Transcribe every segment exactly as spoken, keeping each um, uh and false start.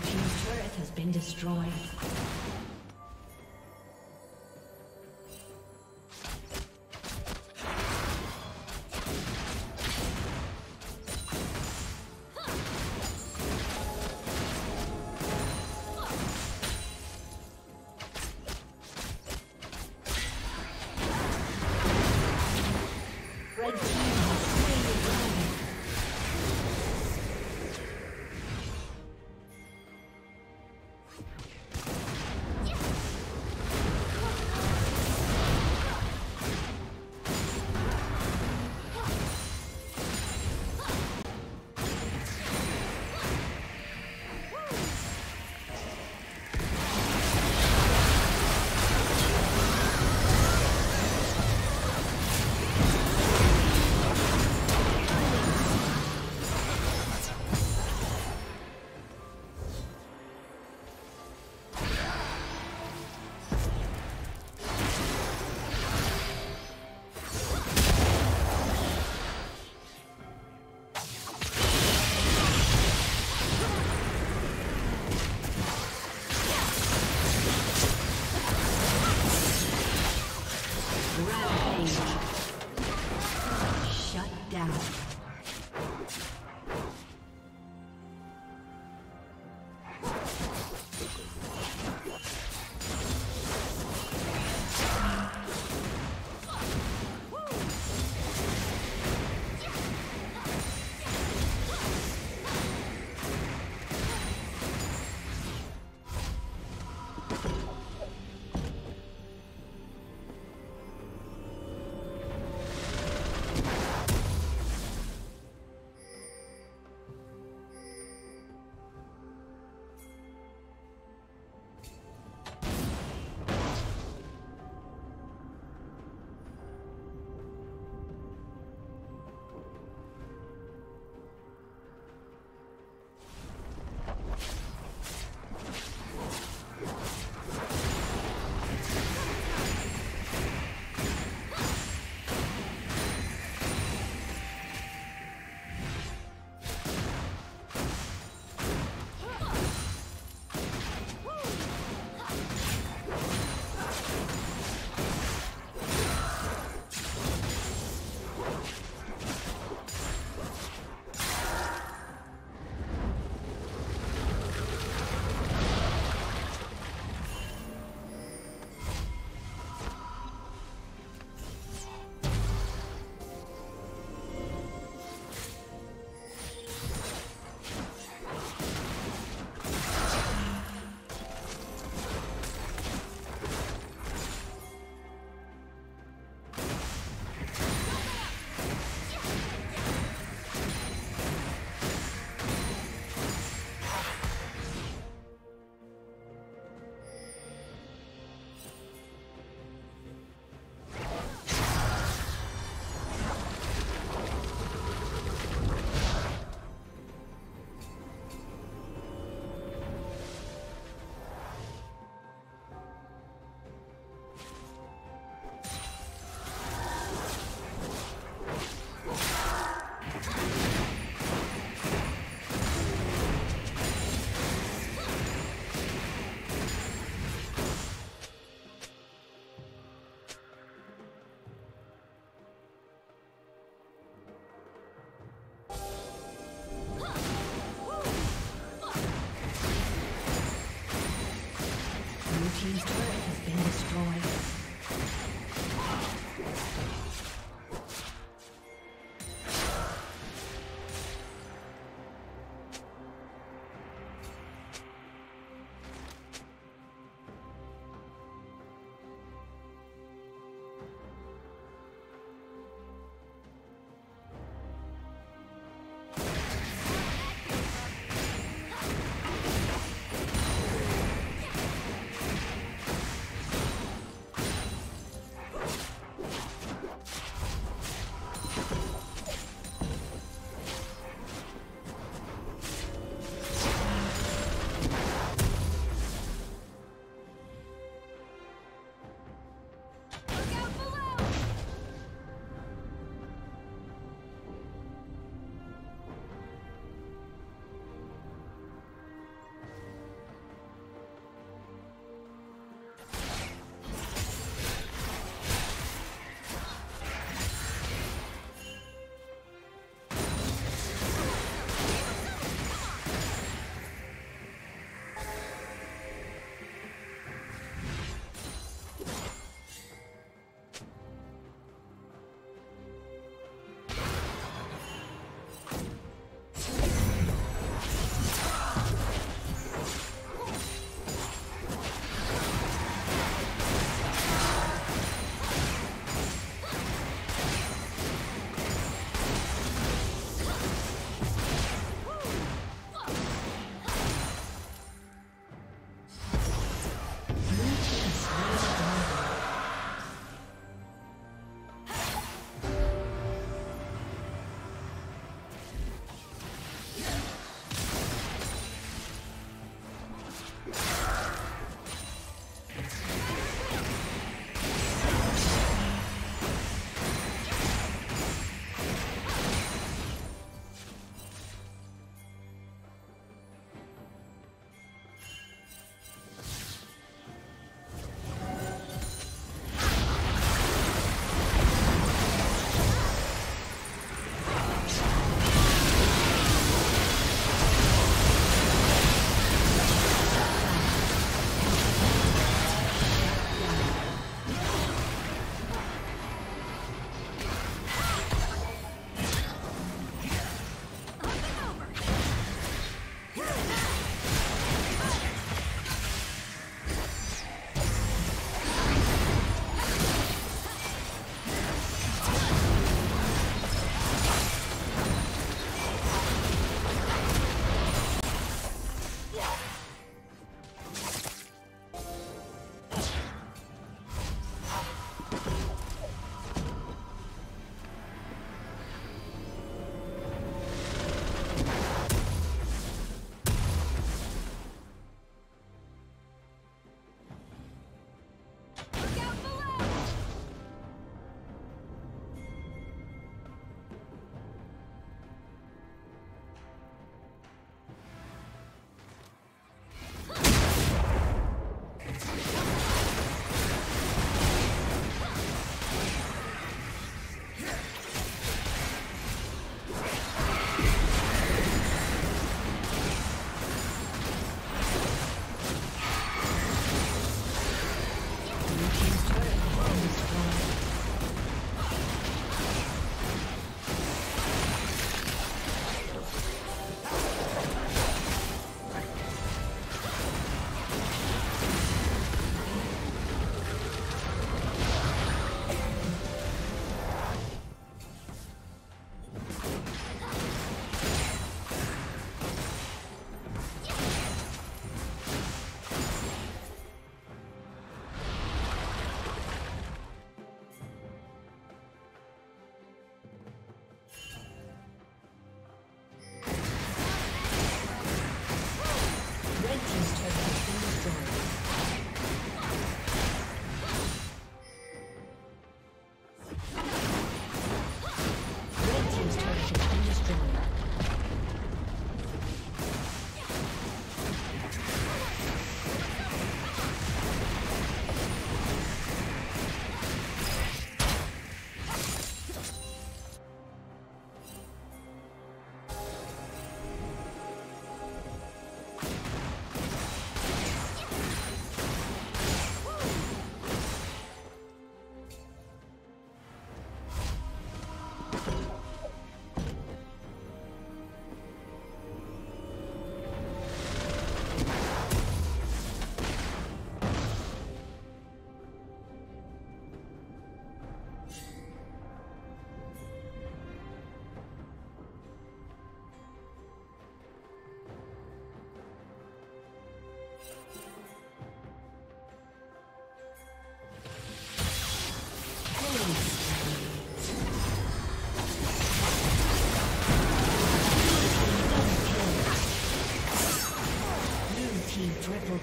Your team's turret has been destroyed.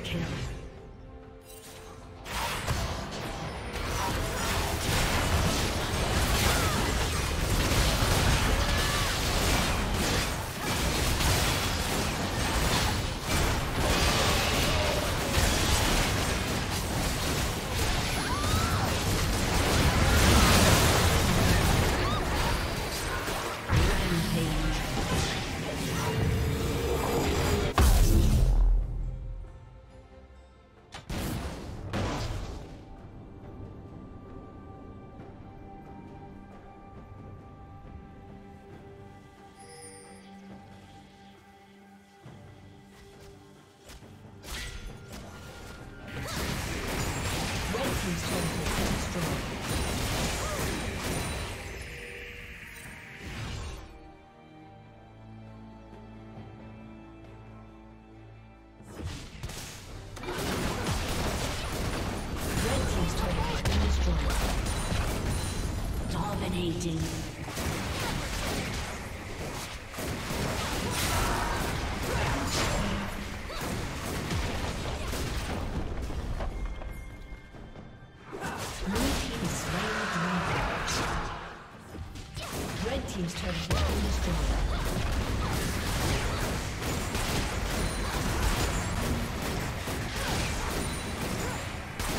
Triple kill. Dominating. Red team's turret has been destroyed. Been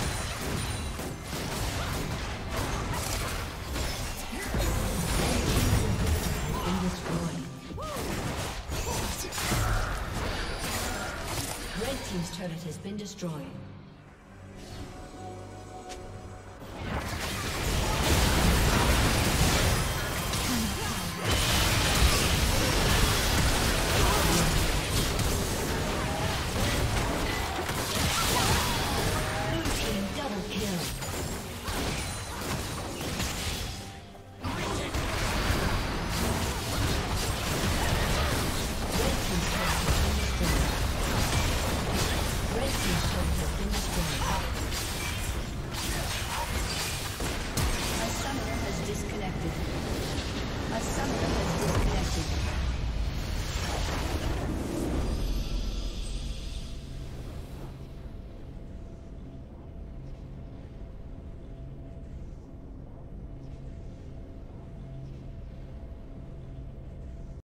destroyed. Red team's turret has been destroyed.